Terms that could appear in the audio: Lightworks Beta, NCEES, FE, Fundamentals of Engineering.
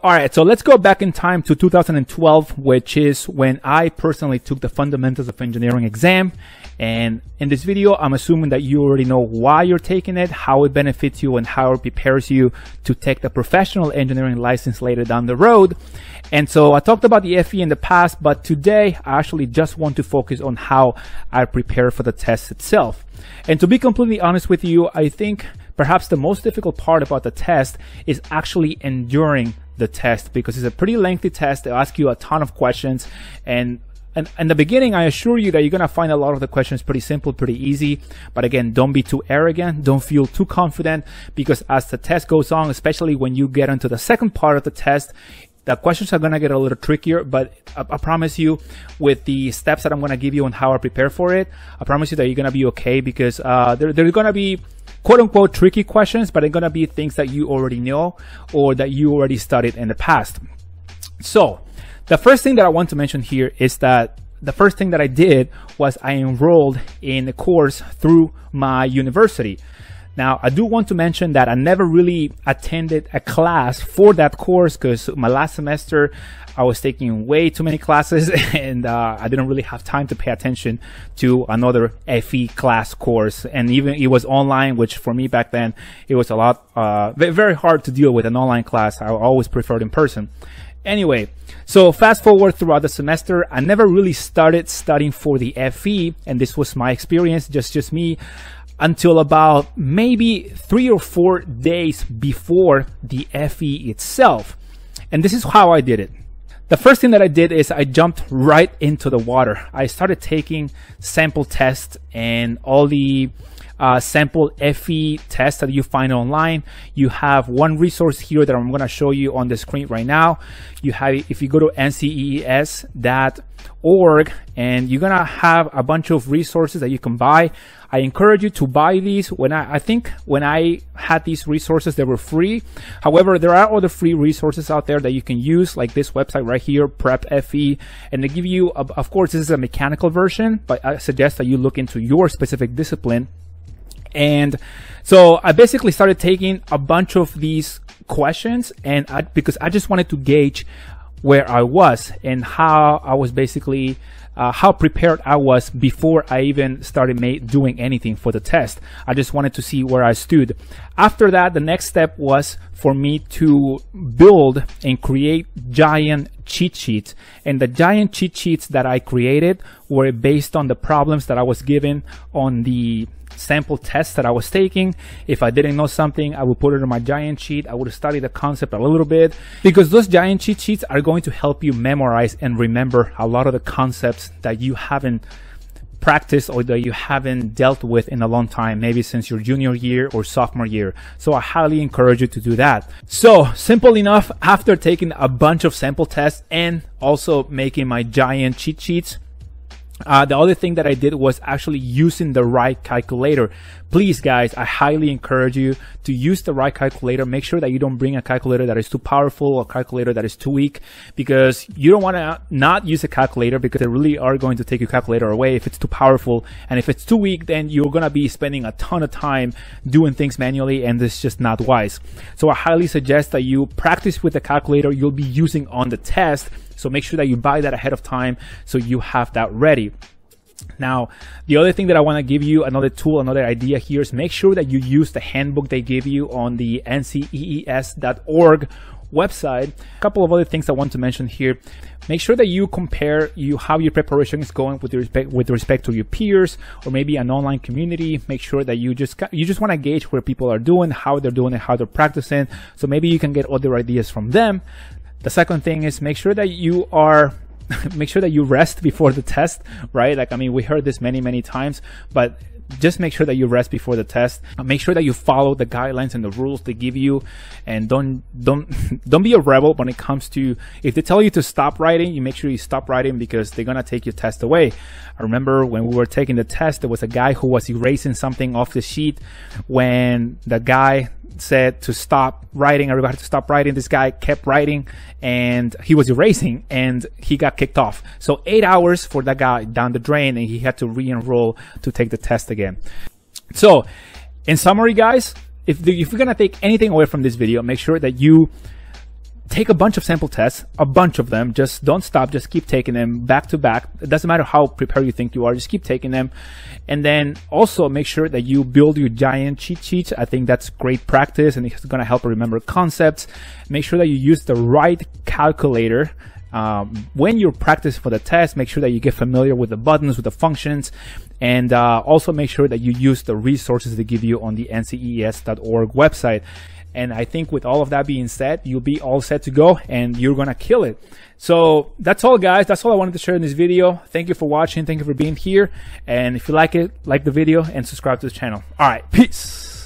All right, so let's go back in time to 2012, which is when I personally took the Fundamentals of Engineering exam. And in this video, I'm assuming that you already know why you're taking it, how it benefits you, and how it prepares you to take the professional engineering license later down the road. And so I talked about the FE in the past, but today I actually just want to focus on how I prepare for the test itself. And to be completely honest with you, I think perhaps the most difficult part about the test is actually enduring the test, because it's a pretty lengthy test. They'll ask you a ton of questions, and in the beginning, I assure you that you're going to find a lot of the questions pretty simple, pretty easy. But again, don't be too arrogant. Don't feel too confident, because as the test goes on, especially when you get into the second part of the test, the questions are going to get a little trickier. But I promise you, with the steps that I'm going to give you on how I prepare for it, I promise you that you're going to be okay, because they're going to be quote-unquote tricky questions, but they're going to be things that you already know or that you already studied in the past. So the first thing that I want to mention here is that the first thing that I did was I enrolled in a course through my university. Now, I do want to mention that I never really attended a class for that course, because my last semester I was taking way too many classes, and I didn't really have time to pay attention to another FE class course. And even it was online, which for me back then, it was a lot, very hard to deal with an online class. I always preferred in person. Anyway, so fast forward throughout the semester, I never really started studying for the FE, and this was my experience, just me, until about maybe 3 or 4 days before the FE itself. And this is how I did it. The first thing that I did is I jumped right into the water. I started taking sample tests and all the sample FE tests that you find online. You have one resource here that I'm going to show you on the screen right now. You have, if you go to NCEES.org, and you're going to have a bunch of resources that you can buy. I encourage you to buy these. I think when I had these resources, they were free. However, there are other free resources out there that you can use, like this website right here, Prep FE, and they give you, of course, this is a mechanical version, but I suggest that you look into your specific discipline. And so I basically started taking a bunch of these questions, and because I just wanted to gauge where I was and how I was basically how prepared I was before I even started doing anything for the test. I just wanted to see where I stood. After that, the next step was for me to build and create giant cheat sheets. And the giant cheat sheets that I created were based on the problems that I was given on the sample tests that I was taking. If I didn't know something, I would put it on my giant sheet. I would study the concept a little bit, because those giant cheat sheets are going to help you memorize and remember a lot of the concepts that you haven't practiced or that you haven't dealt with in a long time, maybe since your junior year or sophomore year. So I highly encourage you to do that. So simple enough, after taking a bunch of sample tests and also making my giant cheat sheets, the other thing that I did was actually using the right calculator. Please guys, I highly encourage you to use the right calculator. Make sure that you don't bring a calculator that is too powerful or a calculator that is too weak, because you don't want to not use a calculator, because they really are going to take your calculator away if it's too powerful. And if it's too weak, then you're going to be spending a ton of time doing things manually, and it's just not wise. So I highly suggest that you practice with the calculator you'll be using on the test. So make sure that you buy that ahead of time so you have that ready. Now, the other thing that I want to give you, another tool, another idea here, is make sure that you use the handbook they give you on the NCEES.org website. A couple of other things I want to mention here. Make sure that you compare how your preparation is going with respect to your peers, or maybe an online community. Make sure that you just want to gauge where people are doing, how they're doing, and how they're practicing. So maybe you can get other ideas from them. The second thing is make sure that you rest before the test, right? Like, I mean, we heard this many, many times, but just make sure that you rest before the test. Make sure that you follow the guidelines and the rules they give you, and don't be a rebel when it comes to, if they tell you to stop writing, you make sure you stop writing, because they're gonna take your test away. I remember when we were taking the test, there was a guy who was erasing something off the sheet when the guy said to stop writing. Everybody had to stop writing. This guy kept writing, and he was erasing, and he got kicked off. So 8 hours for that guy down the drain, and he had to re-enroll to take the test again. So in summary, guys, if you're gonna take anything away from this video, make sure that you take a bunch of sample tests, a bunch of them, just don't stop, just keep taking them back to back. It doesn't matter how prepared you think you are, just keep taking them. And then also make sure that you build your giant cheat sheets. I think that's great practice and it's gonna help remember concepts. Make sure that you use the right calculator. When you're practicing for the test, make sure that you get familiar with the buttons, with the functions, and also make sure that you use the resources they give you on the NCEES.org website. And I think with all of that being said, you'll be all set to go and you're gonna kill it. So that's all, guys. That's all I wanted to share in this video. Thank you for watching. Thank you for being here. And if you like it, like the video and subscribe to the channel. All right, peace.